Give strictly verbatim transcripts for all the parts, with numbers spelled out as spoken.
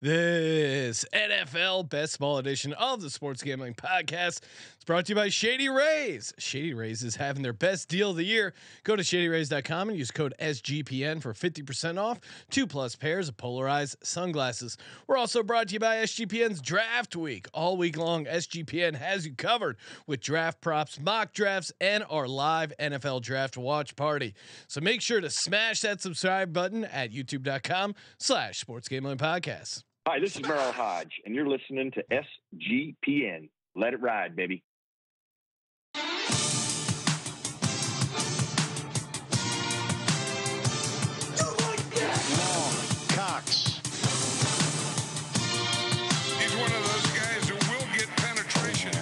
This N F L Best Ball edition of the Sports Gambling Podcast is brought to you by Shady Rays. Shady Rays is having their best deal of the year. Go to shady rays dot com and use code S G P N for fifty percent off two plus pairs of polarized sunglasses. We're also brought to you by S G P N's Draft Week. All week long, S G P N has you covered with draft props, mock drafts, and our live N F L Draft Watch Party. So make sure to smash that subscribe button at youtube dot com slash sports gambling podcast. Hi, this is Merrill Hodge, and you're listening to S G P N. Let it ride, baby. Long Cox. He's one of those guys who will get penetration.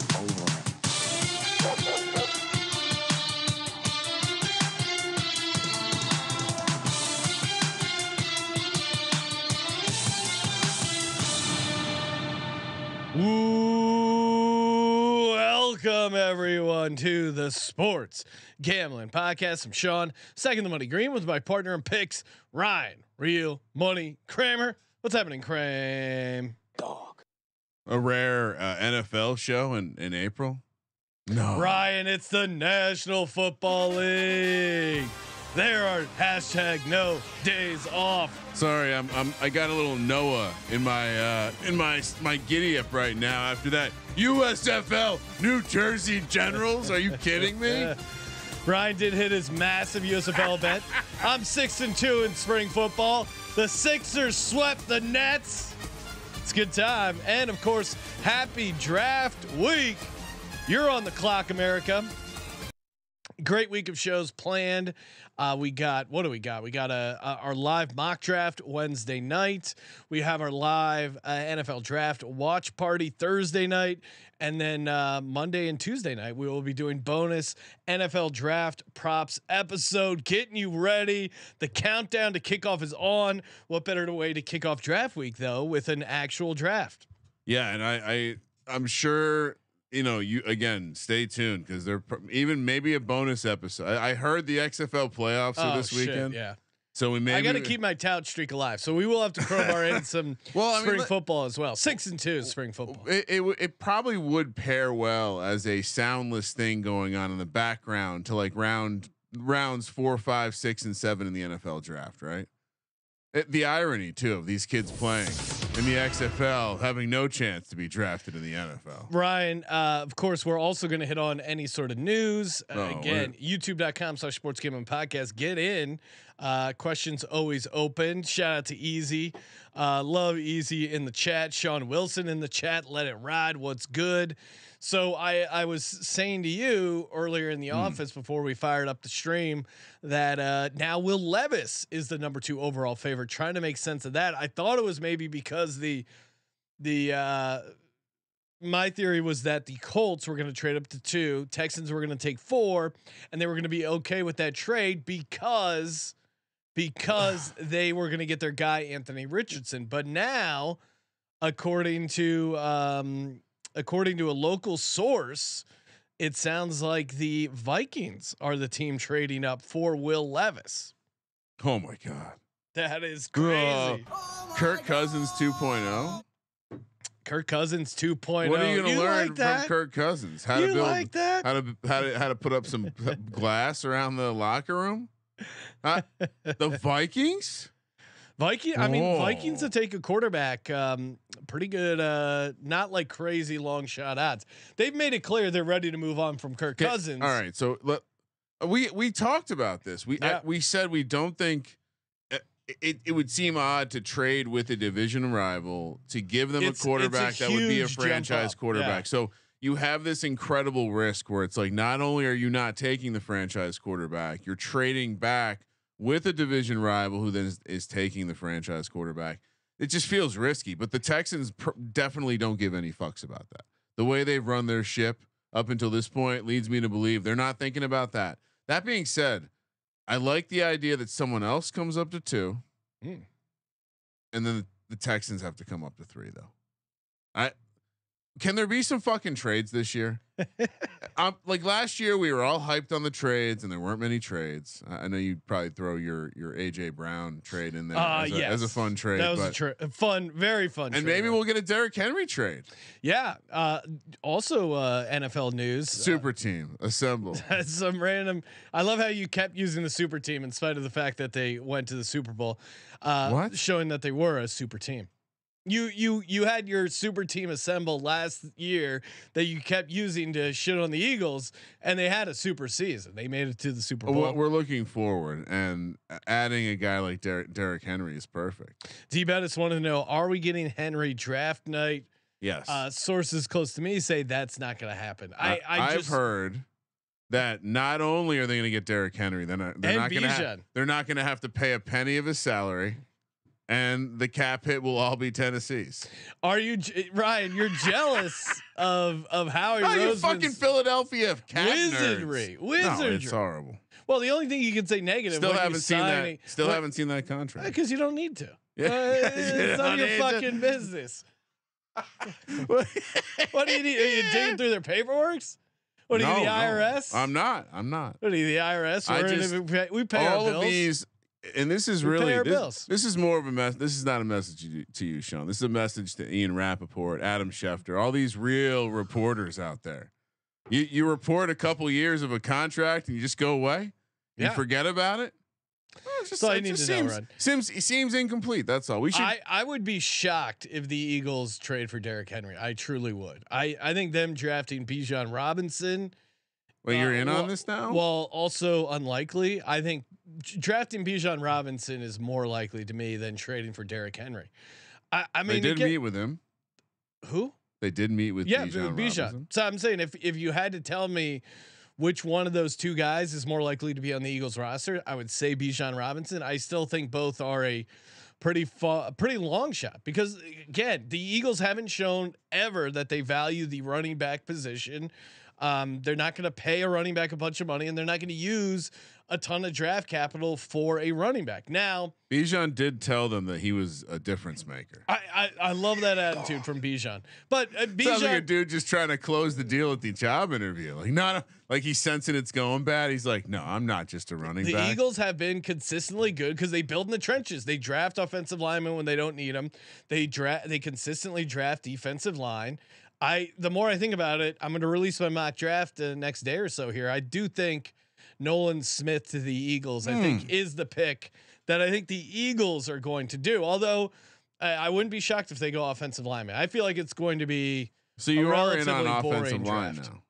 Ooh, welcome everyone to the Sports Gambling Podcast. I'm Sean, second the money green, with my partner in picks, Ryan, real money Kramer. What's happening, Kramer? Dog. A rare uh, N F L show in in April. No, Ryan, it's the National Football League. There are hashtag no days off. Sorry, I'm, I'm I got a little Noah in my uh, in my my giddy up right now. After that, U S F L New Jersey Generals. Are you kidding me? Ryan did hit his massive U S F L bet. I'm six and two in spring football. The Sixers swept the Nets. It's a good time, and of course, happy draft week. You're on the clock, America. Great week of shows planned. Uh, we got, what do we got? We got a, a our live mock draft Wednesday night. We have our live uh, N F L draft watch party Thursday night, and then uh, Monday and Tuesday night we will be doing bonus N F L draft props episode. Getting you ready. The countdown to kickoff is on. What better way to kick off draft week though with an actual draft? Yeah, and I, I I'm sure. You know, you again, stay tuned because they're pr- even maybe a bonus episode. I, I heard the X F L playoffs are oh, this shit, weekend. Yeah. So we maybe I got to keep my tout streak alive. So we will have to crowbar in some well, spring I mean, football as well. Six and two is spring football. It, it it probably would pair well as a soundless thing going on in the background to like round rounds four, five, six, and seven in the N F L draft, right? It, the irony too of these kids playing in the X F L having no chance to be drafted in the N F L. Ryan, uh, of course, we're also going to hit on any sort of news. Uh, oh, again, youtube dot com slash sports gambling podcast. Get in. Uh, questions always open. Shout out to Easy. Uh, love Easy in the chat. Sean Wilson in the chat. Let it ride. What's good? So I, I was saying to you earlier in the mm. office before we fired up the stream that uh, now Will Levis is the number two overall favorite. Trying to make sense of that. I thought it was maybe because the the uh my theory was that the Colts were going to trade up to two, Texans were going to take four, and they were going to be okay with that trade because because they were going to get their guy Anthony Richardson. But now, according to um according to a local source, it sounds like the Vikings are the team trading up for Will Levis. Oh my god. That is crazy. Oh, Kirk Cousins two point oh. Kirk Cousins two point oh. What are you going to learn like from Kirk Cousins? How you to build like that? How to how to how to put up some glass around the locker room? Uh, the Vikings? Viking I mean Whoa. Vikings to take a quarterback, um, pretty good, uh, not like crazy long shot odds. They've made it clear they're ready to move on from Kirk Cousins. All right, so let, we we talked about this. We yeah. I, we said we don't think It it would seem odd to trade with a division rival to give them it's, a quarterback a that would be a franchise quarterback. Yeah. So you have this incredible risk where it's like, not only are you not taking the franchise quarterback, you're trading back with a division rival who then is, is taking the franchise quarterback. It just feels risky, but the Texans pr- definitely don't give any fucks about that. The way they've run their ship up until this point leads me to believe they're not thinking about that. That being said, I like the idea that someone else comes up to two, mm. and then the, the Texans have to come up to three, though. I Can there be some fucking trades this year? um, like last year, we were all hyped on the trades, and there weren't many trades. I, I know you'd probably throw your your A J Brown trade in there uh, as, a, yes. as a fun trade. That was but, a tra- fun, very fun. And trade. Maybe we'll get a Derrick Henry trade. Yeah. Uh, also, uh, N F L news: super uh, team assembled. Some random. I love how you kept using the super team in spite of the fact that they went to the Super Bowl. Uh, what? Showing that they were a super team. You you you had your super team assembled last year that you kept using to shit on the Eagles, and they had a super season. They made it to the Super Bowl. Well, we're looking forward, and adding a guy like Der- Derrick Henry is perfect. D Bettis wanted to know: are we getting Henry draft night? Yes. Uh, sources close to me say that's not going to happen. I, I, I I've just heard that not only are they going to get Derrick Henry, they're not, they're not going to ha- they're not going to have to pay a penny of his salary. And the cap hit will all be Tennessee's. Are you, Ryan? You're jealous of of Howie Roseman's you fucking Philadelphia of cap wizardry. Nerds. Wizardry. No, it's horrible. Well, the only thing you can say negative. Still haven't seen signing, that. Still well, haven't seen that contract. Because you don't need to. Yeah, uh, it's none of your fucking to. business. what, what do you need? Are you digging through their paperwork? What are no, you the I R S? No, I'm not. I'm not. What are you the I R S? I just, we pay, we pay all our bills. Of these. And this is we really this, this is more of a mess. This is not a message to, to you, Sean. This is a message to Ian Rappaport, Adam Schefter, all these real reporters out there. You you report a couple years of a contract and you just go away. You yeah. forget about it. Oh, just, so it I need to seems, know, Rod. Seems it seems incomplete. That's all. We should. I, I would be shocked if the Eagles trade for Derrick Henry. I truly would. I I think them drafting Bijan Robinson. Well, you're in uh, well, on this now. Well, also unlikely. I think drafting Bijan Robinson is more likely to me than trading for Derrick Henry. I, I mean, they did again, meet with him. Who? They did meet with yeah, Bijan. Bijan. So I'm saying if if you had to tell me which one of those two guys is more likely to be on the Eagles roster, I would say Bijan Robinson. I still think both are a pretty fa- pretty long shot because again, the Eagles haven't shown ever that they value the running back position. Um, they're not going to pay a running back a bunch of money, and they're not going to use a ton of draft capital for a running back. Now, Bijan did tell them that he was a difference maker. I I, I love that attitude oh. from Bijan. But uh, Bijan, sounds like a dude just trying to close the deal at the job interview. Like not a, like he's sensing it's going bad. He's like, no, I'm not just a running the back. The Eagles have been consistently good because they build in the trenches. They draft offensive linemen when they don't need them. They draft. They consistently draft defensive line. I the more I think about it, I'm going to release my mock draft the next day or so here. I do think Nolan Smith to the Eagles, mm. I think, is the pick that I think the Eagles are going to do. Although I, I wouldn't be shocked if they go offensive lineman. I feel like it's going to be so you are in on offensive line draft. Now,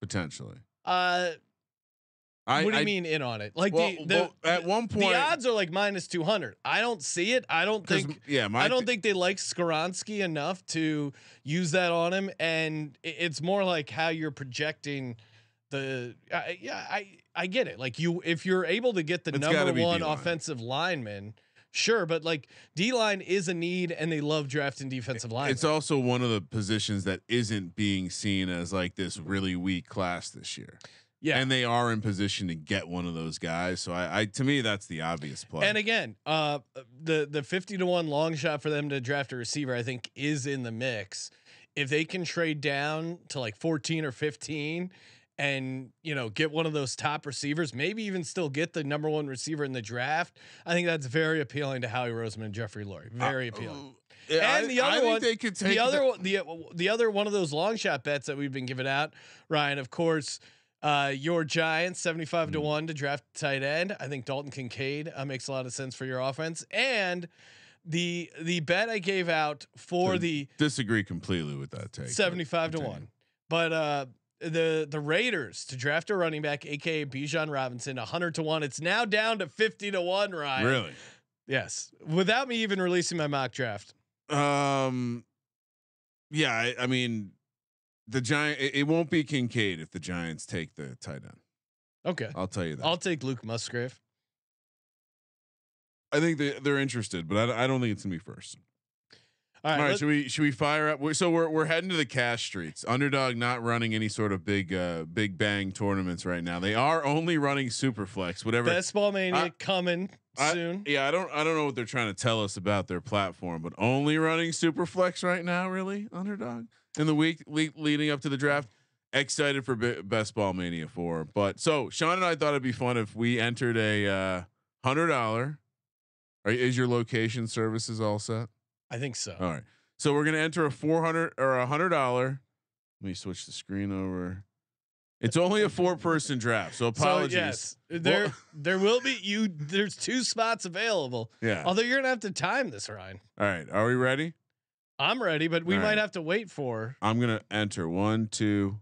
potentially. Uh, I, what do you I, mean in on it? Like well, the, the, well, at one point the odds are like minus two hundred. I don't see it. I don't think. Yeah, I don't th- think they like Skoronski enough to use that on him. And it's more like how you're projecting the. Uh, yeah, I I get it. Like you, if you're able to get the it's number one D-line. offensive lineman, sure. But like D line is a need, and they love drafting defensive linemen. It's also one of the positions that isn't being seen as like this really weak class this year. Yeah, and they are in position to get one of those guys. So I, I to me, that's the obvious play. And again, uh, the the fifty to one long shot for them to draft a receiver, I think, is in the mix. If they can trade down to like fourteen or fifteen, and you know, get one of those top receivers, maybe even still get the number one receiver in the draft, I think that's very appealing to Howie Roseman and Jeffrey Lurie. Very appealing. Uh, Yeah, and I, the other one, the other one, the the other one of those long shot bets that we've been giving out, Ryan, of course. Uh, your Giants seventy-five mm-hmm. to one to draft tight end. I think Dalton Kincaid uh, makes a lot of sense for your offense. And the the bet I gave out for I the disagree completely with that take seventy-five to one, but uh, the the Raiders to draft a running back, aka Bijan Robinson, a hundred to one. It's now down to fifty to one. Ryan, really? Yes, without me even releasing my mock draft. Um, yeah, I, I mean. The Giant. It won't be Kincaid if the Giants take the tight end. Okay, I'll tell you that. I'll take Luke Musgrave. I think they, they're interested, but I, I don't think it's gonna be first. All right. All right should we should we fire up? We're, so we're we're heading to the cash streets. Underdog not running any sort of big uh, big bang tournaments right now. They are only running Superflex. Whatever. Best Ball Mania I, coming I, soon. Yeah, I don't I don't know what they're trying to tell us about their platform, but only running Superflex right now. Really, Underdog in the week le- leading up to the draft. Excited for B- Best Ball Mania four. But so Sean and I thought it'd be fun if we entered a uh, hundred dollar. Is your location services all set? I think so. All right. So we're going to enter a four hundred or a hundred dollar. Let me switch the screen over. It's only a four person draft. So apologies. So yes, there, well, there will be you. There's two spots available. Yeah. Although you're going to have to time this, Ryan. All right. Are we ready? I'm ready, but we all might right. have to wait for, I'm going to enter one, two.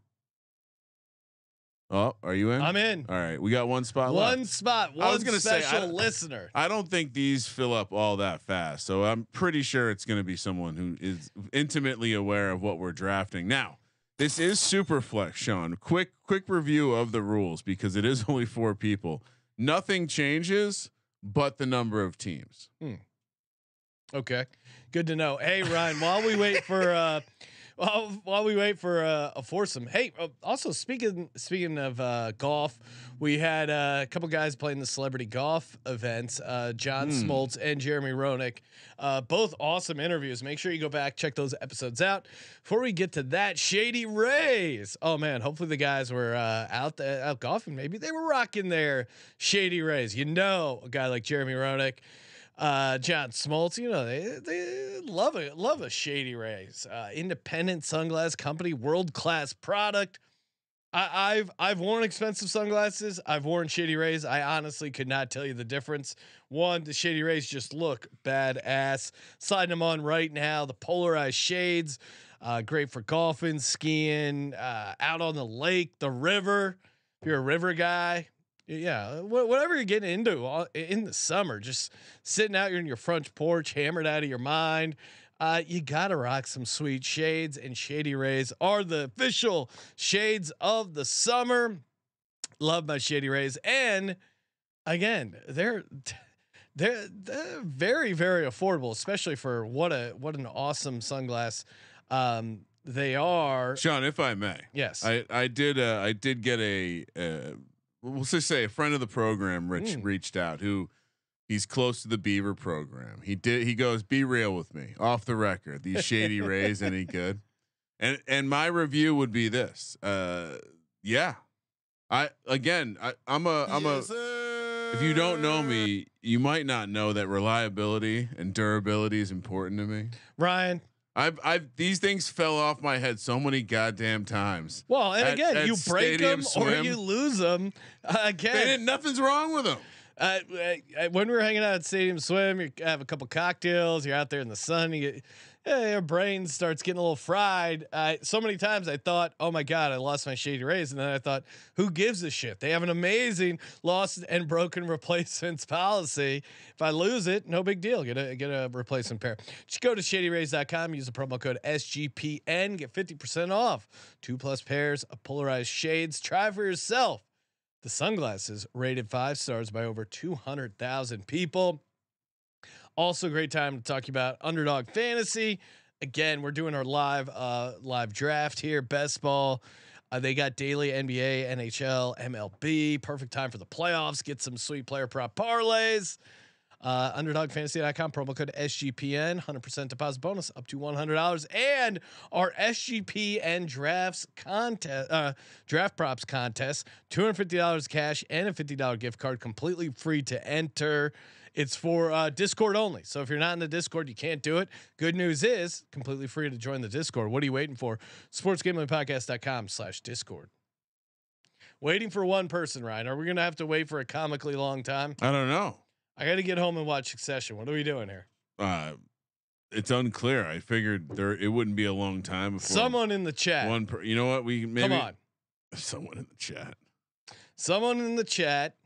Oh, are you in? I'm in. All right. We got one spot. One left. spot. One I was gonna special say, I, listener. I don't think these fill up all that fast. So I'm pretty sure it's going to be someone who is intimately aware of what we're drafting. Now, this is Superflex, Sean. Quick, quick review of the rules because it is only four people. Nothing changes but the number of teams. Hmm. Okay. Good to know. Hey, Ryan, while we wait for. Uh, While, while we wait for uh, a foursome, hey. Uh, also, speaking speaking of uh, golf, we had uh, a couple guys playing the celebrity golf events. Uh, John mm. Smoltz and Jeremy Roenick, uh, both awesome interviews. Make sure you go back check those episodes out. Before we get to that, Shady Rays. Oh man, hopefully the guys were uh, out the, out golfing. Maybe they were rocking their Shady Rays. You know, a guy like Jeremy Roenick. Uh, John Smoltz, you know they they love it, love a Shady Rays, uh, independent sunglass company, world class product. I, I've I've worn expensive sunglasses. I've worn Shady Rays. I honestly could not tell you the difference. One, the Shady Rays just look badass. Sliding them on right now. The polarized shades, uh, great for golfing, skiing, uh, out on the lake, the river. If you're a river guy. Yeah, whatever you're getting into in the summer, just sitting out here in your front porch, hammered out of your mind. Uh, you gotta rock some sweet shades, and Shady Rays are the official shades of the summer. Love my Shady Rays, and again, they're they're, they're very very affordable, especially for what a what an awesome sunglass. Um, they are, Sean, if I may. Yes, I I did uh, I did get a. Uh, We'll just say a friend of the program, Rich, mm. reached out. Who he's close to the Beaver program. He did. He goes, "Be real with me, off the record. These Shady Rays any good?" And and my review would be this. Uh, yeah, I again, I, I'm a, I'm yes, a. Sir. If you don't know me, you might not know that reliability and durability is important to me, Ryan. I've, I've these things fell off my head so many goddamn times. Well, and at, again, at you break them swim. or you lose them. Uh, again, they didn't, nothing's wrong with them. Uh, when we were hanging out at Stadium Swim, you have a couple cocktails. You're out there in the sun. You get, yeah, your brain starts getting a little fried. Uh, so many times I thought, "Oh my God, I lost my Shady Rays," and then I thought, "Who gives a shit? They have an amazing lost and broken replacements policy. If I lose it, no big deal. Get a get a replacement pair." Just go to shady rays dot com. Use the promo code S G P N. Get fifty percent off two plus pairs of polarized shades. Try for yourself. The sunglasses rated five stars by over two hundred thousand people. Also, great time to talk about Underdog Fantasy. Again, we're doing our live uh, live draft here. Best Ball. Uh, they got daily N B A, N H L, M L B. Perfect time for the playoffs. Get some sweet player prop parlays. Uh, underdog fantasy dot com promo code S G P N. one hundred percent deposit bonus up to one hundred dollars. And our S G P N drafts contest, uh, draft props contest, two hundred fifty dollars cash and a fifty dollars gift card, completely free to enter. It's for uh, Discord only. So if you're not in the Discord, you can't do it. Good news is completely free to join the Discord. What are you waiting for? sports gambling podcast dot com slash Discord. Waiting for one person, Ryan. Are we going to have to wait for a comically long time? I don't know. I got to get home and watch Succession. What are we doing here? Uh, it's unclear. I figured there it wouldn't be a long time before someone in the chat. One, per, you know what? We maybe come on. Someone in the chat. Someone in the chat.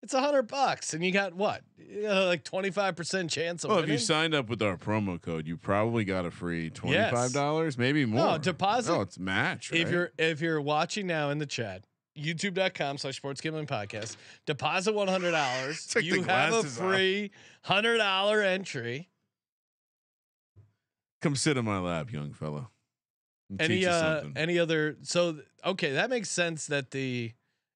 It's a hundred bucks, and you got what? You got like twenty five percent chance of. Well, winning? If you signed up with our promo code, you probably got a free twenty five dollars, yes. maybe more. No deposit. No, it's match. Right? If you're if you're watching now in the chat. YouTube dot com slash sports gambling podcast. Deposit one hundred dollars. You have a free hundred dollar entry. Come sit in my lap, young fella. Any uh, any other? So okay, that makes sense. That the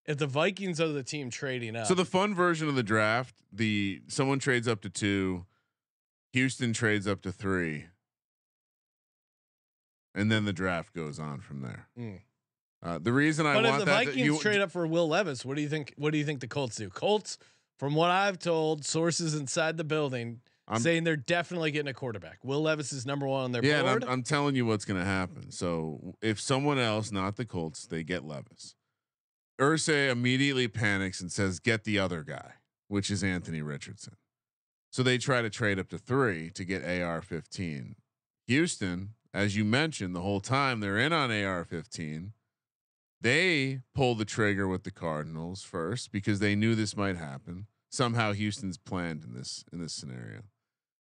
if the Vikings are the team trading up, so the fun version of the draft, the someone trades up to two, Houston trades up to three, and then the draft goes on from there. Mm. Uh, the reason I but want if the that Vikings that you, trade up for Will Levis, what do you think? What do you think the Colts do? Colts, from what I've told, sources inside the building. I'm saying they're definitely getting a quarterback. Will Levis is number one on their yeah, board. Yeah, I'm, I'm telling you what's going to happen. So if someone else, not the Colts, they get Levis, Irsay immediately panics and says, "Get the other guy," which is Anthony Richardson. So they try to trade up to three to get A R fifteen. Houston, as you mentioned, the whole time they're in on A R fifteen. They pull the trigger with the Cardinals first because they knew this might happen. Somehow Houston's planned in this in this scenario.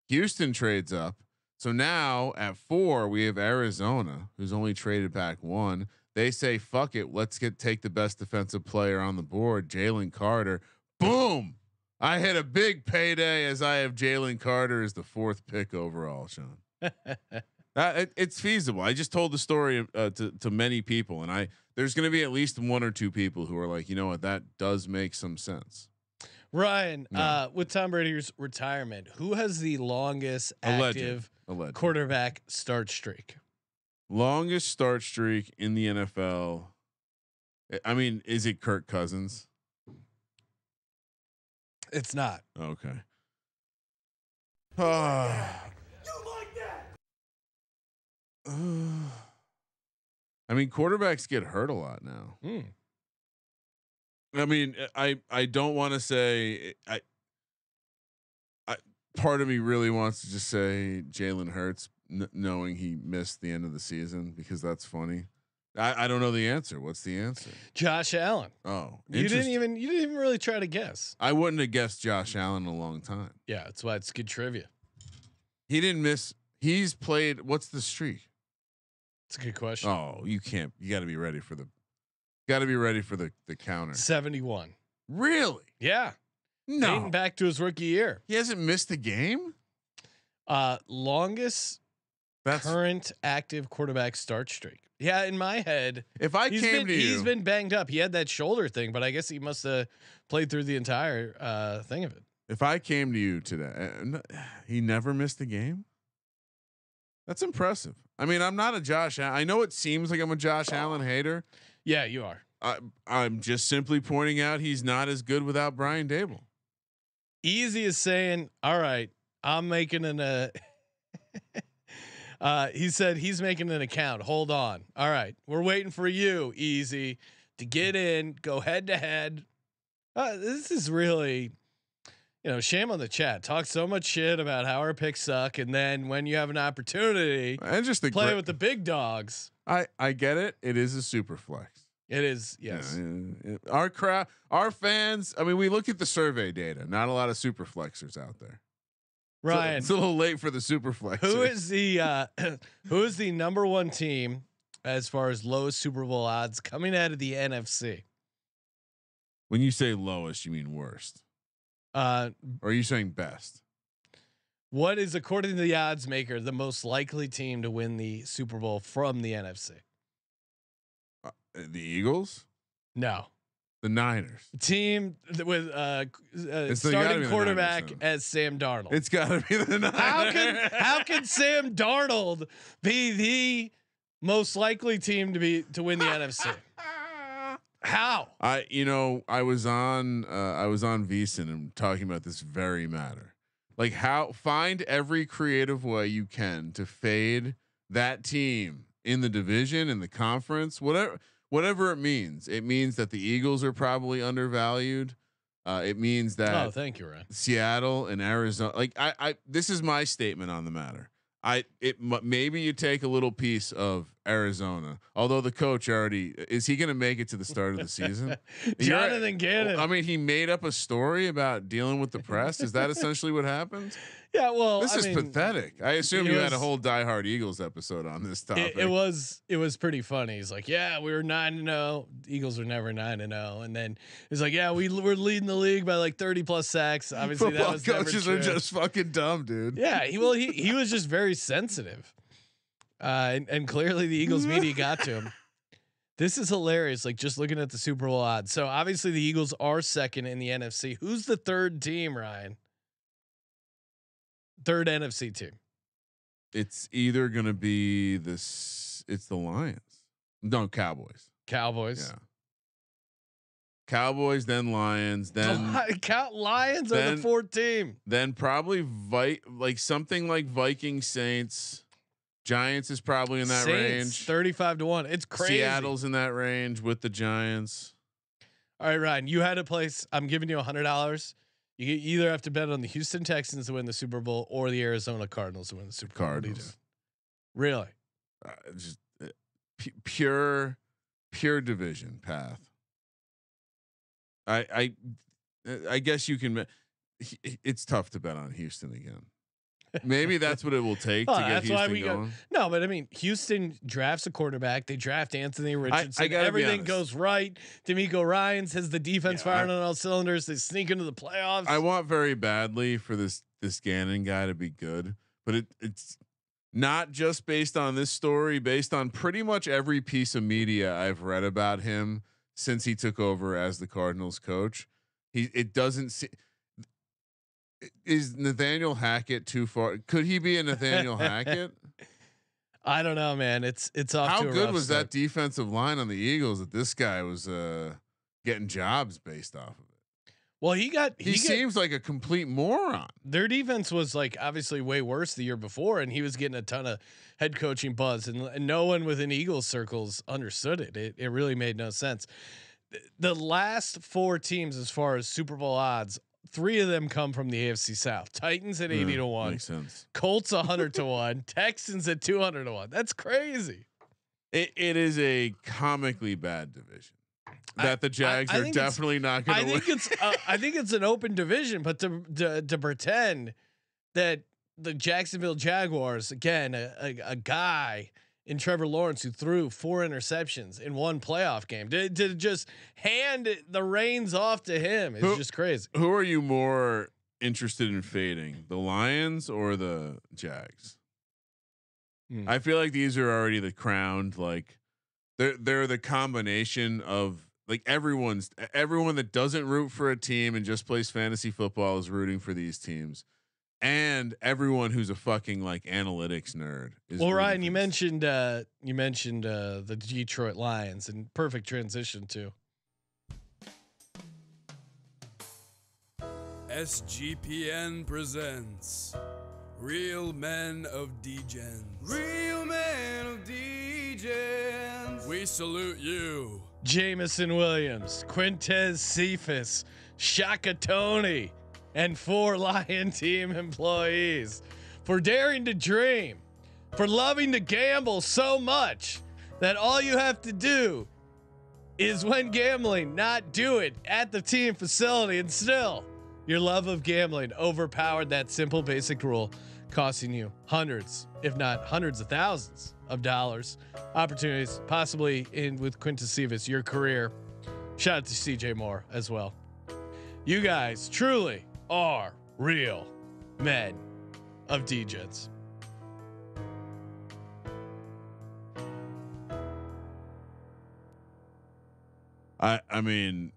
Houston trades up. So now at four, we have Arizona, who's only traded back one. They say, fuck it. Let's get, take the best defensive player on the board. Jalen Carter. Boom. I hit a big payday as I have Jalen Carter as the fourth pick overall, Sean. uh, it, it's feasible. I just told the story uh, to, to many people. And I, there's going to be at least one or two people who are like, you know what? That does make some sense. Ryan, no. uh, with Tom Brady's retirement, who has the longest active Alleged. quarterback start streak? Longest start streak in the N F L. I mean, is it Kirk Cousins? It's not. Okay. You like that? You like that? Uh, I mean, quarterbacks get hurt a lot now. Mm. I mean, I, I don't want to say I, I, part of me really wants to just say Jalen Hurts n- knowing he missed the end of the season because that's funny. I, I don't know the answer. What's the answer? Josh Allen. Oh, you didn't even, you didn't even really try to guess. I wouldn't have guessed Josh Allen in a long time. Yeah. That's why it's good trivia. He didn't miss. He's played. What's the streak? It's a good question. Oh, you can't, you gotta be ready for the, Got to be ready for the the counter. seventy-one. Really? Yeah. No. Dating back to his rookie year. He hasn't missed a game. Uh, longest That's current active quarterback start streak. Yeah, in my head. If I came been, to he's you, he's been banged up. He had that shoulder thing, but I guess he must have played through the entire uh, thing of it. If I came to you today, uh, he never missed a game. That's impressive. I mean, I'm not a Josh. I know it seems like I'm a Josh Allen hater. Yeah, you are. I, I'm just simply pointing out he's not as good without Brian Dable. Easy as saying, all right, I'm making an. Uh, uh, he said he's making an account. Hold on. All right, we're waiting for you, Easy, to get in. Go head to head. Uh, this is really, you know, shame on the chat. Talk so much shit about how our picks suck, and then when you have an opportunity, and just play great- with the big dogs. I, I get it. It is a super flex. It is. Yes. Yeah, yeah, yeah. Our crowd, our fans. I mean, we look at the survey data, not a lot of super flexers out there. Ryan, it's a, it's a little late for the super flex. Who is the, uh, who is the number one team as far as lowest Super Bowl odds coming out of the N F C? When you say lowest, you mean worst, uh, or are you saying best? What is, according to the odds maker, the most likely team to win the Super Bowl from the N F C? Uh, the Eagles? No. The Niners. Team with uh, uh starting quarterback as Sam Darnold. It's got to be the Niners. How can how can Sam Darnold be the most likely team to be to win the N F C? How? I you know, I was on uh, I was on VSiN and talking about this very matter. Like how find every creative way you can to fade that team in the division, in the conference, whatever, whatever it means. It means that the Eagles are probably undervalued. Uh, it means that oh, thank you, Ryan. Seattle and Arizona. Like I, I, this is my statement on the matter. I, it maybe you take a little piece of Arizona, although the coach already is he going to make it to the start of the season? Jonathan Gannon. I mean, he made up a story about dealing with the press. Is that essentially what happened? Yeah. Well, this I is mean, pathetic. I assume you was, had a whole diehard Eagles episode on this topic. It, it was it was pretty funny. He's like, yeah, we were nine and zero. Eagles were never nine and zero. And then he's like, yeah, we were leading the league by like thirty plus sacks. Obviously, football that was coaches never true. Are just fucking dumb, dude. Yeah. He, well, he he was just very sensitive. Uh, and, and clearly the Eagles media got to him. This is hilarious. Like, just looking at the Super Bowl odds. So obviously the Eagles are second in the N F C. Who's the third team, Ryan? Third N F C team. It's either going to be this. It's the Lions. No, Cowboys. Cowboys. Yeah. Cowboys, then Lions, then count Lions then, are the fourth team. Then probably Vi- like something like Vikings, Saints. Giants is probably in that Saints, range. thirty-five to one. It's crazy. Seattle's in that range with the Giants. All right, Ryan, you had a place. I'm giving you a hundred dollars. You either have to bet on the Houston Texans to win the Super Bowl or the Arizona Cardinals to win the Super Cardinals. Bowl. Really? Uh, just uh, p- pure, pure division path. I, I, I guess you can. It's tough to bet on Houston again. Maybe that's what it will take well, to get that's Houston why we going. Go, no, but I mean, Houston drafts a quarterback. They draft Anthony Richardson. I, I Everything goes right. D'Amico Ryans has the defense yeah, firing I, on all cylinders. They sneak into the playoffs. I want very badly for this this Gannon guy to be good, but it, it's not just based on this story. Based on pretty much every piece of media I've read about him since he took over as the Cardinals coach, he it doesn't see. Is Nathaniel Hackett too far? Could he be a Nathaniel Hackett? I don't know, man. It's it's off. How to a good rough was start. That defensive line on the Eagles that this guy was uh, getting jobs based off of it? Well, he got. He, he got, seems like a complete moron. Their defense was like obviously way worse the year before, and he was getting a ton of head coaching buzz, and, and no one within Eagles circles understood it. It it really made no sense. The last four teams, as far as Super Bowl odds. Three of them come from the A F C South. Titans at eighty yeah, to one. Makes sense. Colts a hundred to one. Texans at two hundred to one. That's crazy. It it is a comically bad division that I, the Jags I, I are definitely not going to win. I think it's uh, I think it's an open division, but to to, to pretend that the Jacksonville Jaguars again a, a, a guy in Trevor Lawrence who threw four interceptions in one playoff game to, to just hand the reins off to him is who, just crazy. Who are you more interested in fading, the Lions or the Jags? Hmm. I feel like these are already the crowned, like they're they're the combination of like everyone's everyone that doesn't root for a team and just plays fantasy football is rooting for these teams. And everyone who's a fucking like analytics nerd. Is well, Ryan, you mentioned uh, you mentioned uh, the Detroit Lions, and perfect transition to S G P N presents Real Men of D-Gens. Real Men of D-Gens. We salute you, Jameson Williams, Quintez Cephas, Shaka Tony. And four Lion team employees for daring to dream, for loving to gamble so much that all you have to do is when gambling, not do it at the team facility. And still your love of gambling overpowered that simple basic rule, costing you hundreds, if not hundreds of thousands of dollars opportunities, possibly in with Quintez Cephas, your career. Shout out to C J Moore as well. You guys truly are real men of D-Gens. I I mean,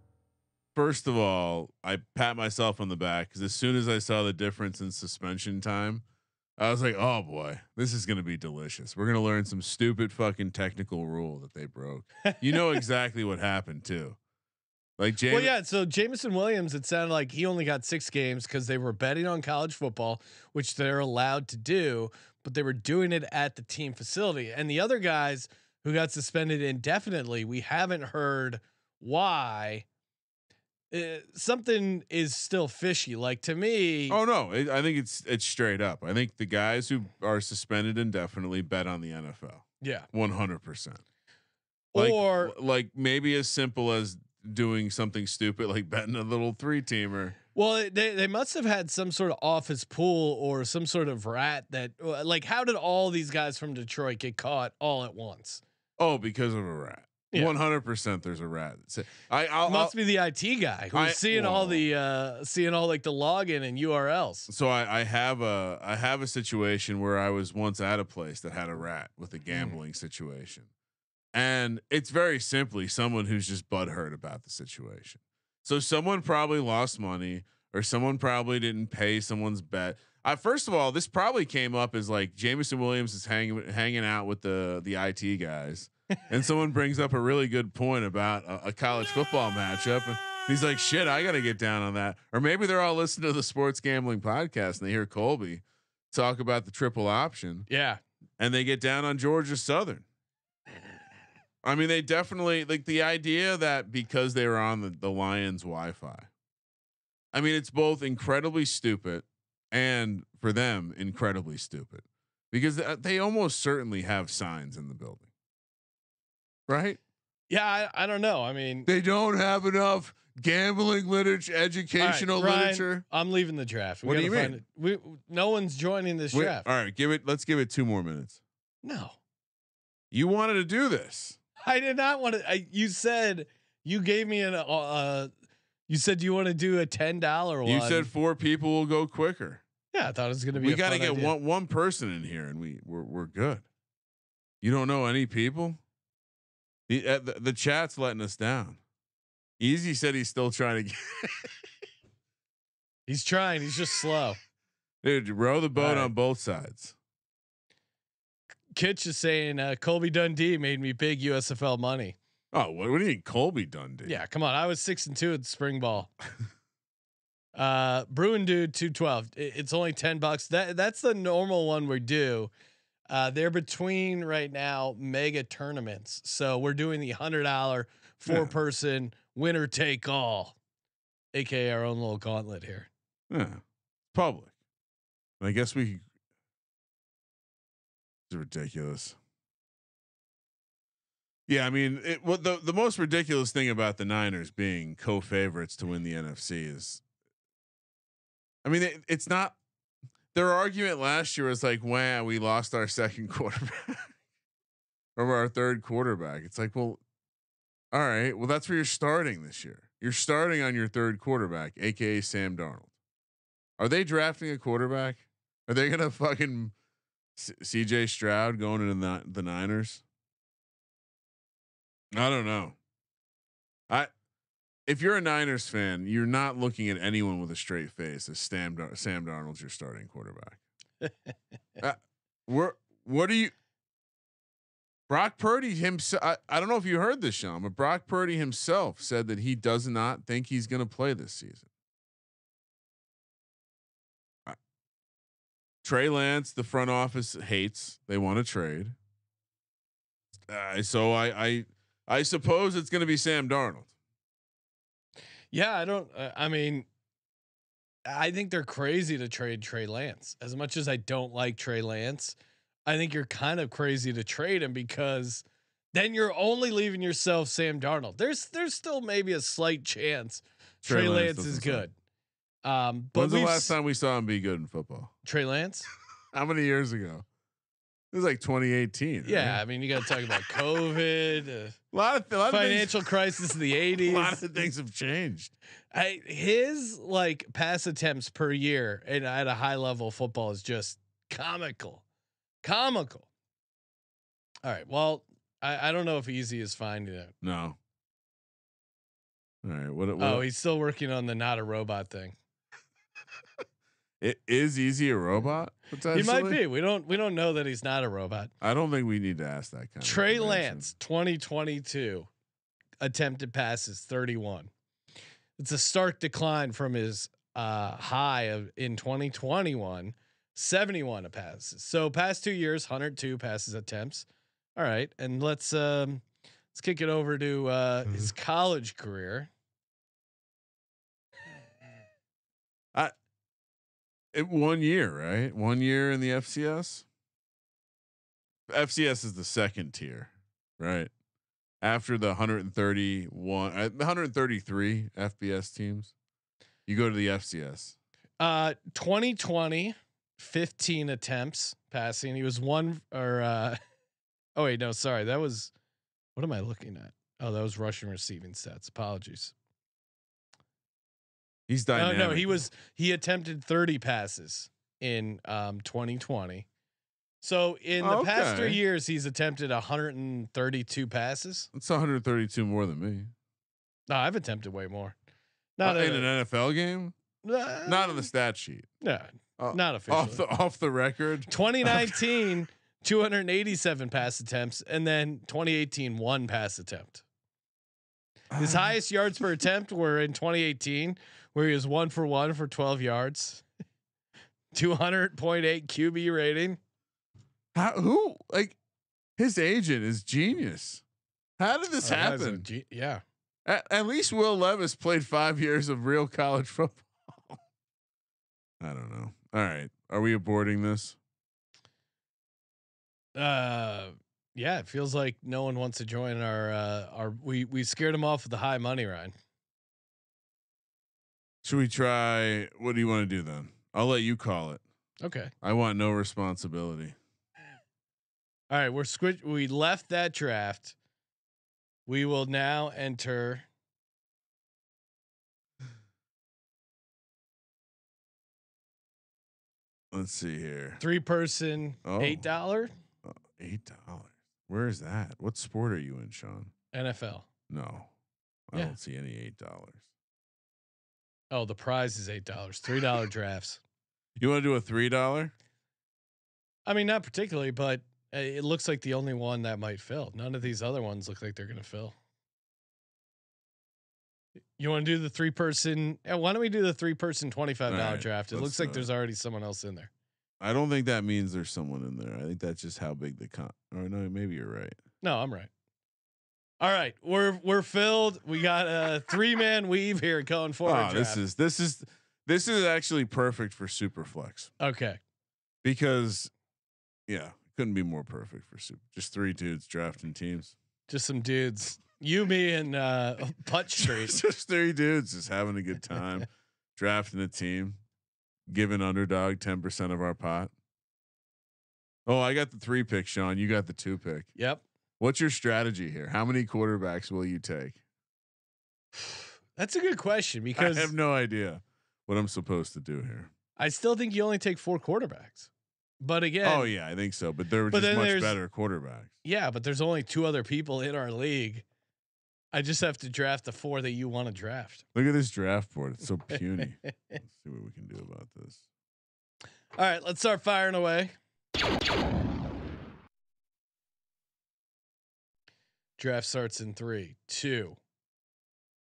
first of all, I pat myself on the back because as soon as I saw the difference in suspension time, I was like, oh boy, this is gonna be delicious. We're gonna learn some stupid fucking technical rule that they broke. You know exactly what happened too. Like Jam- well, yeah. So Jameson Williams, it sounded like he only got six games because they were betting on college football, which they're allowed to do, but they were doing it at the team facility. And the other guys who got suspended indefinitely, we haven't heard why. Uh, something is still fishy. Like to me. Oh no, it, I think it's it's straight up. I think the guys who are suspended indefinitely bet on the N F L. Yeah, one hundred percent. Or like maybe as simple as doing something stupid like betting a little three teamer. Well, they they must have had some sort of office pool or some sort of rat that like how did all these guys from Detroit get caught all at once? Oh, because of a rat. One hundred percent. There's a rat. So I I'll, must I'll, be the I T guy who's I, seeing well, all the uh, seeing all like the login and U R Ls. So I, I have a I have a situation where I was once at a place that had a rat with a gambling mm. situation, and it's very simply someone who's just butthurt about the situation. So someone probably lost money, or someone probably didn't pay someone's bet. I, first of all, this probably came up as like Jameson Williams is hanging hanging out with the the I T guys. And someone brings up a really good point about a, a college football matchup, and he's like, "Shit, I got to get down on that." Or maybe they're all listening to the sports gambling podcast and they hear Colby talk about the triple option. Yeah, and they get down on Georgia Southern. I mean, they definitely like the idea that because they were on the, the Lions Wi-Fi. I mean, it's both incredibly stupid and for them incredibly stupid because they almost certainly have signs in the building. Right? Yeah, I, I don't know. I mean, they don't have enough gambling literature, educational right, Ryan, literature. I'm leaving the draft. We what do you mean? We, no one's joining this Wait, draft. All right, give it. Let's give it two more minutes. No, you wanted to do this. I did not want to. I, you said you gave me an. Uh, you said you want to do a ten dollar one. You said four people will go quicker. Yeah, I thought it was going to be. We got to get idea. one one person in here, and we we're we're good. You don't know any people. The, uh, the the chat's letting us down. Easy said he's still trying to get He's trying, he's just slow. Dude, row the boat right. on both sides. Kitch is saying uh, Colby Dundee made me big U S F L money. Oh, what, what do you mean Colby Dundee? Yeah, come on. I was six and two at the spring ball. uh Bruin dude two twelve. It, it's only ten bucks. That that's the normal one we do. Uh, they're between right now mega tournaments, so we're doing the hundred dollar four person yeah. winner take all, aka our own little gauntlet here. Yeah, public. And I guess we. It's ridiculous. Yeah, I mean, it, well, the the most ridiculous thing about the Niners being co-favorites to win the N F C is, I mean, it, it's not. Their argument last year was like, wow, we lost our second quarterback or our third quarterback. It's like, well, all right, well, that's where you're starting this year. You're starting on your third quarterback, aka Sam Darnold. Are they drafting a quarterback? Are they gonna fucking C J Stroud going into the, the Niners? I don't know. I. If you're a Niners fan, you're not looking at anyone with a straight face as Sam Dar- Sam Darnold's your starting quarterback. uh, we're, what do you? Brock Purdy himself. I, I don't know if you heard this, Sean, but Brock Purdy himself said that he does not think he's going to play this season. Uh, Trey Lance, the front office hates. They want to trade. Uh, so I, I I suppose it's going to be Sam Darnold. Yeah, I don't. Uh, I mean, I think they're crazy to trade Trey Lance. As much as I don't like Trey Lance, I think you're kind of crazy to trade him because then you're only leaving yourself Sam Darnold. There's there's still maybe a slight chance Trey, Trey Lance, Lance is good. Um, but when's the last time we saw him be good in football? Trey Lance? How many years ago? It was like twenty eighteen. Yeah, right? I mean, you got to talk about COVID, uh, a lot of th- a lot financial of things, crisis in the eighties. A lot of things have changed. I, his like pass attempts per year and at a high level football is just comical, comical. All right, well, I, I don't know if Easy is finding it. No. All right. What? what oh, he's still working on the not a robot thing. It is Easy a robot? He might be. We don't. We don't know that he's not a robot. I don't think we need to ask that kind. Trey of Lance, twenty twenty-two, attempted passes thirty-one. It's a stark decline from his uh, high of in twenty twenty-one, seventy-one of passes. So past two years, one hundred two passes attempts. All right, and let's um, let's kick it over to uh, mm-hmm. his college career. I. It one year, right? One year in the F C S. F C S is the second tier, right? After the one hundred thirty-one, uh, one hundred thirty-three F B S teams, you go to the F C S. Uh, twenty twenty, fifteen attempts passing. He was one or uh, oh wait, no, sorry, that was what am I looking at? Oh, that was rushing receiving stats. Apologies. He's dynamic. No, no, he was he attempted thirty passes in um twenty twenty. So in the oh, okay. past three years, he's attempted one hundred thirty-two passes. That's one hundred thirty-two more than me. No, I've attempted way more. Not uh, in an uh, N F L game. Uh, not on the stat sheet. No, uh, not officially. Off the off the record. twenty nineteen, two hundred eighty-seven pass attempts, and then twenty eighteen, one pass attempt. His uh, highest yards per attempt were in twenty eighteen, where he was one for one for twelve yards, two hundred point eight Q B rating. How, who like his agent is genius. How did this uh, happen? Ge- yeah. At, at least Will Levis played five years of real college football. I don't know. All right. Are we aborting this? Uh, yeah, it feels like no one wants to join our, uh, our, we, we scared them off with the high money ride. Should we try? What do you want to do then? I'll let you call it. Okay. I want no responsibility. All right, we're squid. We left that draft. We will now enter. Let's see here. Three person, oh. eight dollar. Oh, eight dollars. Where is that? What sport are you in, Sean? N F L. No, I yeah. don't see any eight dollars. Oh, the prize is eight dollars. Three dollar drafts. You want to do a three dollar? I mean, not particularly, but. It looks like the only one that might fill. None of these other ones look like they're going to fill. You want to do the three person? Why don't we do the three person twenty-five dollar right, draft? It looks like uh, there's already someone else in there. I don't think that means there's someone in there. I think that's just how big the con. Or no, maybe you're right. No, I'm right. All right, we're we're filled. We got a three man weave here going forward. Oh, this is this is this is actually perfect for Superflex. Okay, because yeah. Couldn't be more perfect for super. Just three dudes drafting teams. Just some dudes, you, me, and uh, Putt Street. Just three dudes, just having a good time, drafting a team, giving Underdog ten percent of our pot. Oh, I got the three pick, Sean. You got the two pick. Yep. What's your strategy here? How many quarterbacks will you take? That's a good question because I have no idea what I'm supposed to do here. I still think you only take four quarterbacks. But again, oh yeah, I think so. But there were but just much better quarterbacks. Yeah, but there's only two other people in our league. I just have to draft the four that you want to draft. Look at this draft board; it's so puny. Let's see what we can do about this. All right, let's start firing away. Draft starts in three, two,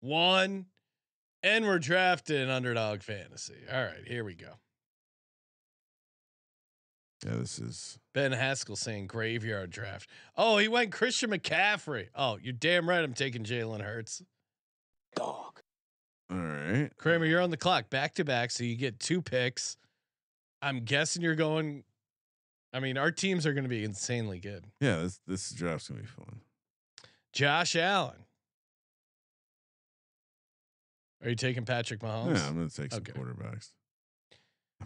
one, and we're drafting Underdog Fantasy. All right, here we go. Yeah, this is Ben Haskell saying graveyard draft. Oh, he went Christian McCaffrey. Oh, you're damn right. I'm taking Jalen Hurts. Dog. All right. Kramer, you're on the clock back to back. So you get two picks. I'm guessing you're going. I mean, our teams are going to be insanely good. Yeah, this, this draft's going to be fun. Josh Allen. Are you taking Patrick Mahomes? Yeah, I'm going to take some okay. quarterbacks.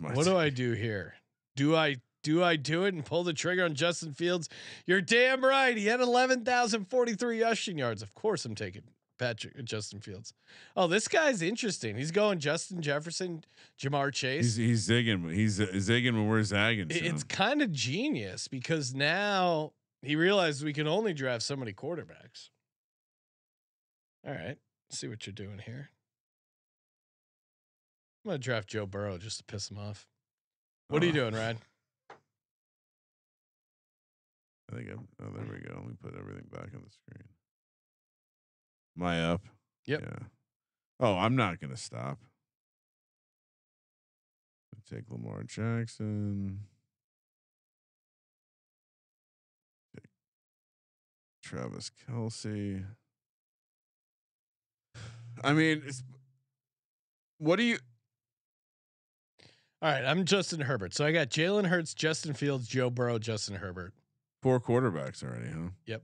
What do I do here? Do I, Do I do it and pull the trigger on Justin Fields? You're damn right. He had eleven thousand forty-three rushing yards. Of course, I'm taking Patrick Justin Fields. Oh, this guy's interesting. He's going Justin Jefferson, Jamar Chase. He's, he's zigging. He's uh, zigging when we're zagging. It, it's kind of genius because now he realized we can only draft so many quarterbacks. All right, let's see what you're doing here. I'm gonna draft Joe Burrow just to piss him off. What oh. are you doing, Ryan? I think I'm, oh, there we go. Let me put everything back on the screen. Am I up? Yep. Yeah. Oh, I'm not going to stop. Take Lamar Jackson. Take Travis Kelce. I mean, it's, what do you. All right. I'm Justin Herbert. So I got Jalen Hurts, Justin Fields, Joe Burrow, Justin Herbert. Four quarterbacks already, huh? Yep.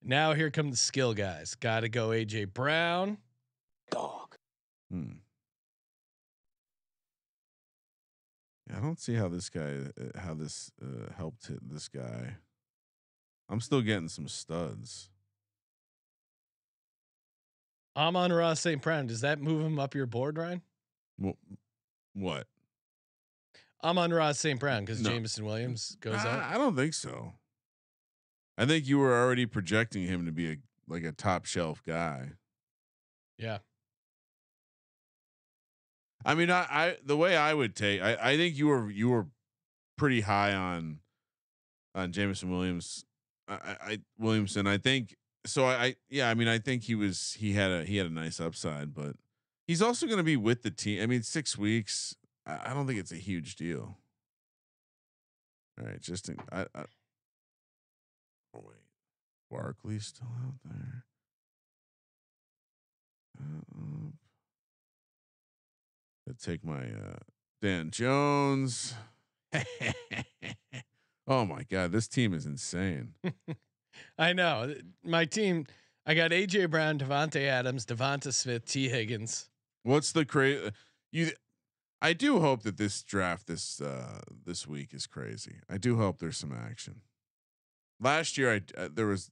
Now here come the skill guys. Got to go A J Brown. Dog. Hmm. Yeah, I don't see how this guy, uh, how this uh, helped hit this guy. I'm still getting some studs. Amon-Ra Saint Brown, does that move him up your board, Ryan? Well, what? Amon-Ra Saint Brown, because no. Jameson Williams goes I, out. I don't think so. I think you were already projecting him to be a like a top shelf guy. Yeah. I mean, I, I the way I would take, I, I think you were you were pretty high on on Jameson Williams, I, I Williamson. I think so. I, I yeah. I mean, I think he was he had a he had a nice upside, but he's also going to be with the team. I mean, six weeks. I, I don't think it's a huge deal. All right, just in, I. I oh wait, Barkley's still out there. Uh-oh. Let's take my uh, Dan Jones. Oh my God, this team is insane. I know my team. I got A J Brown, Devontae Adams, DeVonta Smith, T Higgins. What's the crazy? You, I do hope that this draft this uh, this week is crazy. I do hope there's some action. Last year, I uh, there was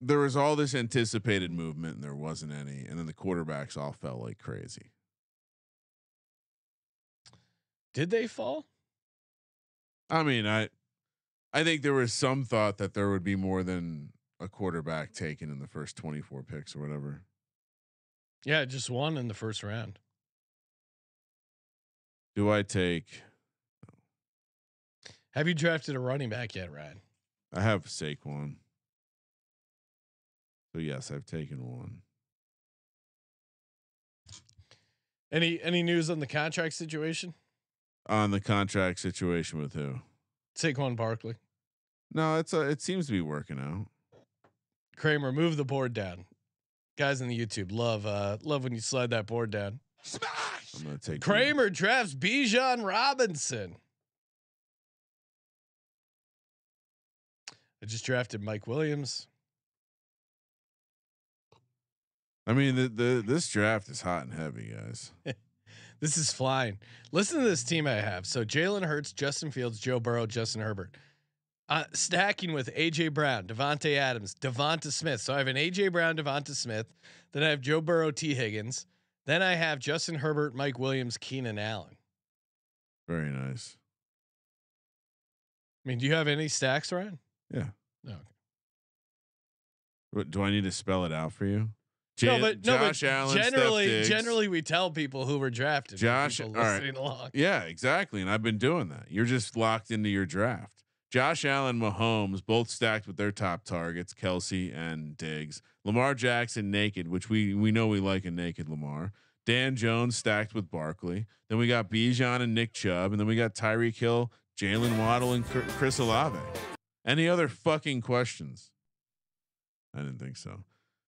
there was all this anticipated movement, and there wasn't any, and then the quarterbacks all fell like crazy. Did they fall? I mean, I, I think there was some thought that there would be more than a quarterback taken in the first twenty-four picks or whatever. Yeah. Just one in the first round. Do I take, have you drafted a running back yet, Ryan? I have Saquon. So yes, I've taken one. Any, any news on the contract situation? On the contract situation with who? Saquon Barkley. No, it's a, it seems to be working out. Kramer, move the board down. Guys in the YouTube love uh love when you slide that board down. Smash! I'm gonna take Kramer you. Drafts Bijan Robinson. I just drafted Mike Williams. I mean, the the this draft is hot and heavy, guys. This is flying. Listen to this team I have. So Jalen Hurts, Justin Fields, Joe Burrow, Justin Herbert, uh, stacking with A J Brown, Devontae Adams, DeVonta Smith. So I have an A J Brown, DeVonta Smith. Then I have Joe Burrow, T Higgins. Then I have Justin Herbert, Mike Williams, Keenan Allen. Very nice. I mean, do you have any stacks, Ryan? Yeah. No. Okay. What, do I need to spell it out for you? J- no, but Josh no, but Allen, generally, generally we tell people who were drafted. Josh, all right. Along. Yeah, exactly. And I've been doing that. You're just locked into your draft. Josh Allen, Mahomes, both stacked with their top targets, Kelsey and Diggs. Lamar Jackson naked, which we we know we like a naked Lamar. Dan Jones stacked with Barkley. Then we got Bijan and Nick Chubb, and then we got Tyreek Hill, Jalen Waddle, and Chris Olave. Any other fucking questions? I didn't think so.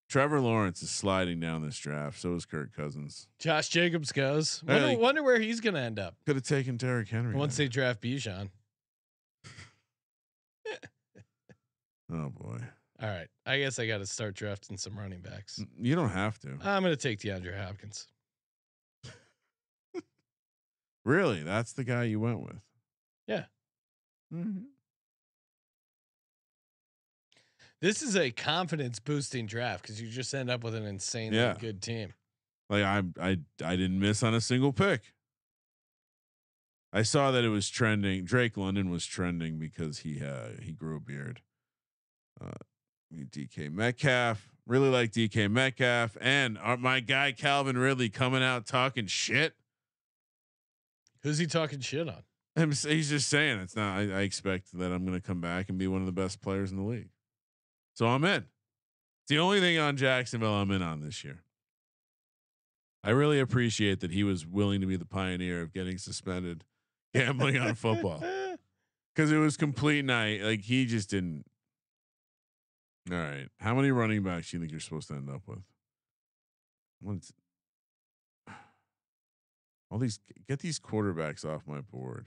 Trevor Lawrence is sliding down this draft. So is Kirk Cousins. Josh Jacobs goes. Wonder, hey, wonder where he's going to end up. Could have taken Derrick Henry once they draft Bijan. Oh boy! All right, I guess I got to start drafting some running backs. You don't have to. I'm going to take DeAndre Hopkins. Really? That's the guy you went with? Yeah. Mm-hmm. This is a confidence boosting draft because you just end up with an insanely yeah. good team. Like I, I, I didn't miss on a single pick. I saw that it was trending. Drake London was trending because he uh, he grew a beard. Uh, D K Metcalf, really like D K Metcalf, and our, my guy Calvin Ridley coming out talking shit. Who's he talking shit on? I'm, he's just saying it's not. I, I expect that I'm going to come back and be one of the best players in the league. So I'm in. It's the only thing on Jacksonville I'm in on this year. I really appreciate that he was willing to be the pioneer of getting suspended gambling on football because it was complete night. Like he just didn't. All right. How many running backs do you think you're supposed to end up with? Once all these, get these quarterbacks off my board.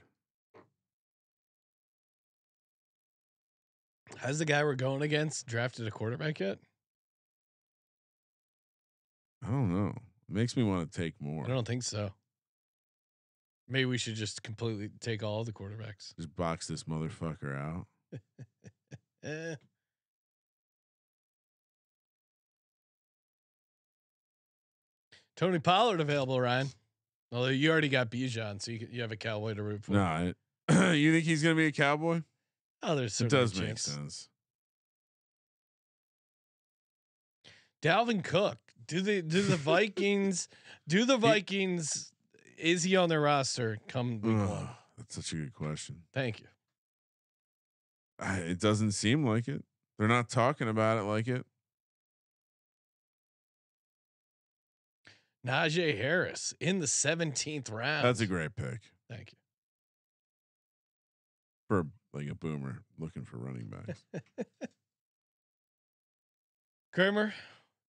Has the guy we're going against drafted a quarterback yet? I don't know. It makes me want to take more. I don't think so. Maybe we should just completely take all the quarterbacks. Just box this motherfucker out. eh. Tony Pollard available, Ryan. Although you already got Bijan, so you you have a Cowboy to root for. No, nah, you think he's gonna be a Cowboy? Oh, there's it does make sense. Dalvin Cook. Do the do the Vikings? do the Vikings? Is he on their roster come week uh, one? That's such a good question. Thank you. I, it doesn't seem like it. They're not talking about it like it. Najee Harris in the seventeenth round. That's a great pick. Thank you. For like a boomer looking for running backs. Kramer,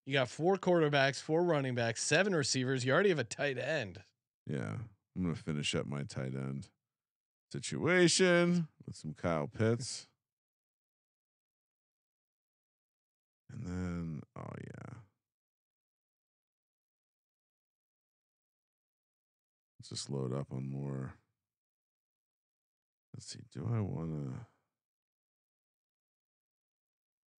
you got four quarterbacks, four running backs, seven receivers. You already have a tight end. Yeah, I'm gonna finish up my tight end situation with some Kyle Pitts, and then oh yeah, let's just load up on more. Let's see. Do I wanna?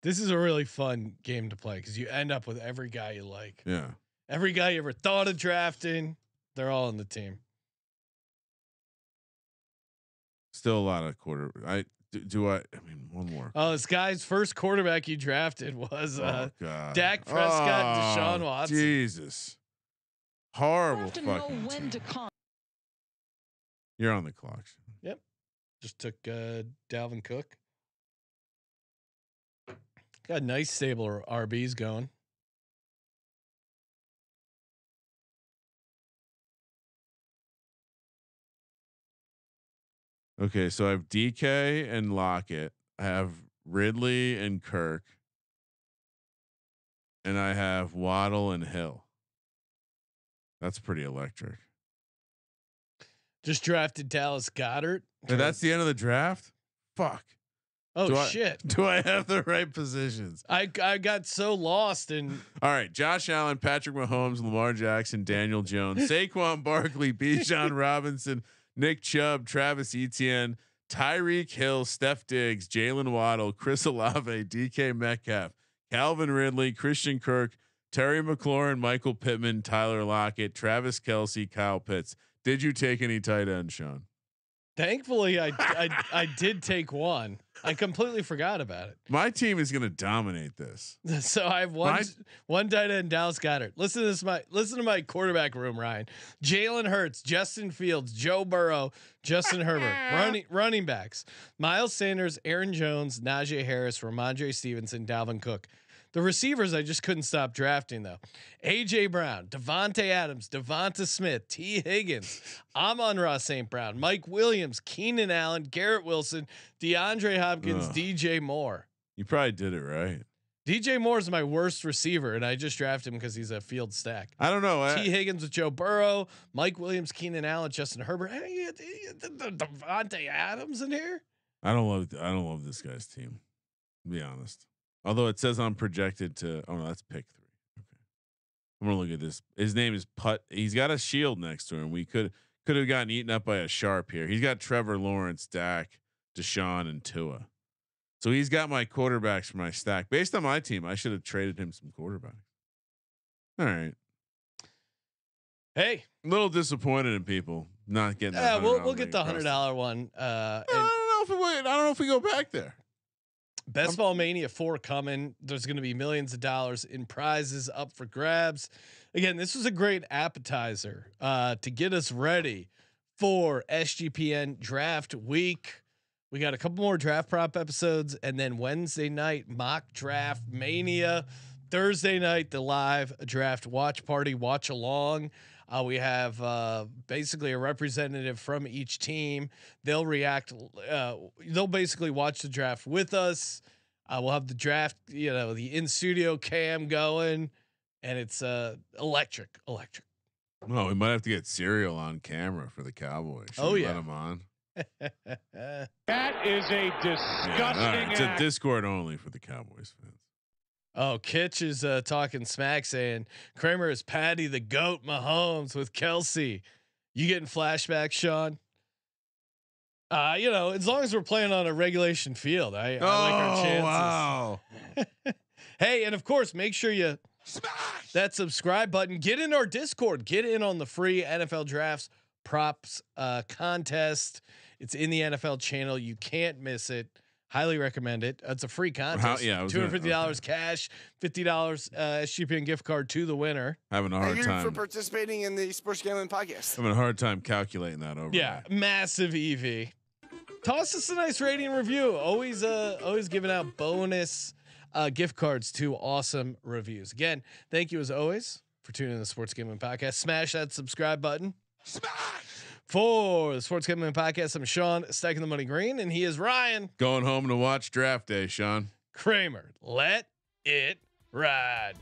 This is a really fun game to play because you end up with every guy you like. Yeah. Every guy you ever thought of drafting, they're all on the team. Still a lot of quarter. I do, do I I mean one more. Oh, this guy's first quarterback you drafted was uh oh, Dak Prescott, oh, Deshaun Watson. Jesus. Horrible fucking team. You're on the clock. Yep. Just took uh Dalvin Cook. Got nice stable R Bs going. Okay, so I have D K and Lockett. I have Ridley and Kirk. And I have Waddle and Hill. That's pretty electric. Just drafted Dallas Goedert. Hey, that's the end of the draft? Fuck. Oh do I, shit! Do I have the right positions? I I got so lost in. All right, Josh Allen, Patrick Mahomes, Lamar Jackson, Daniel Jones, Saquon Barkley, Bijan Robinson, Nick Chubb, Travis Etienne, Tyreek Hill, Steph Diggs, Jalen Waddle, Chris Olave, D K Metcalf, Calvin Ridley, Christian Kirk, Terry McLaurin, Michael Pittman, Tyler Lockett, Travis Kelce, Kyle Pitts. Did you take any tight end, Sean? Thankfully, I, I I did take one. I completely forgot about it. My team is going to dominate this. So I have one my, one tight end, Dallas Goedert. Listen to this, my listen to my quarterback room, Ryan. Jalen Hurts, Justin Fields, Joe Burrow, Justin Herbert, running running backs, Miles Sanders, Aaron Jones, Najee Harris, Ramondre Stevenson, Dalvin Cook. The receivers I just couldn't stop drafting though. A J Brown, Devontae Adams, DeVonta Smith, T Higgins, Amon-Ra Saint Brown, Mike Williams, Keenan Allen, Garrett Wilson, DeAndre Hopkins, Ugh. D J Moore. You probably did it right. D J Moore is my worst receiver, and I just drafted him because he's a field stack. I don't know. T I, Higgins with Joe Burrow, Mike Williams, Keenan Allen, Justin Herbert. Devontae Adams in here. I don't love. I don't love this guy's team. To be honest. Although it says I'm projected to, oh no, that's pick three. Okay, I'm gonna look at this. His name is Putt. He's got a shield next to him. We could could have gotten eaten up by a sharp here. He's got Trevor Lawrence, Dak, Deshaun, and Tua. So he's got my quarterbacks for my stack. Based on my team, I should have traded him some quarterbacks. All right. Hey, a little disappointed in people not getting. Yeah, we'll we'll get the hundred dollar one. Uh, no, and I don't know if we wait. I don't know if we go back there. Best Ball Mania four coming. There's going to be millions of dollars in prizes up for grabs. Again, this was a great appetizer uh, to get us ready for S G P N draft week. We got a couple more draft prop episodes, and then Wednesday night mock draft mania. Thursday night the live draft watch party watch along. Uh, we have uh, basically a representative from each team. They'll react. Uh, they'll basically watch the draft with us. Uh, we'll have the draft, you know, the in studio cam going, and it's uh, electric, electric. Well, we might have to get Serial on camera for the Cowboys. Should oh we yeah, let him on. That is a disgusting. Yeah, right. It's a Discord only for the Cowboys fans. Oh, Kitch is uh, talking smack, saying Kramer is Patty the Goat Mahomes with Kelce. You getting flashbacks, Sean? Uh, you know, as long as we're playing on a regulation field, I, I oh, like our chances. Wow. Hey, and of course, make sure you Smash that subscribe button. Get in our Discord. Get in on the free N F L drafts props uh, contest. It's in the N F L channel. You can't miss it. Highly recommend it. It's a free contest. How, yeah, two hundred fifty dollars okay. cash, fifty dollars uh, S G P N gift card to the winner. Having a hard Thank time you for participating in the Sports Gambling Podcast. Having a hard time calculating that over. Yeah, there. Massive E V. Toss us a nice rating and review. Always, uh, always giving out bonus uh, gift cards to awesome reviews. Again, thank you as always for tuning in the Sports Gambling Podcast. Smash that subscribe button. Smash. For the Sports Gambling Podcast, I'm Sean Stacking the Money Green, and he is Ryan. Going home to watch draft day, Sean Kramer. Let it ride.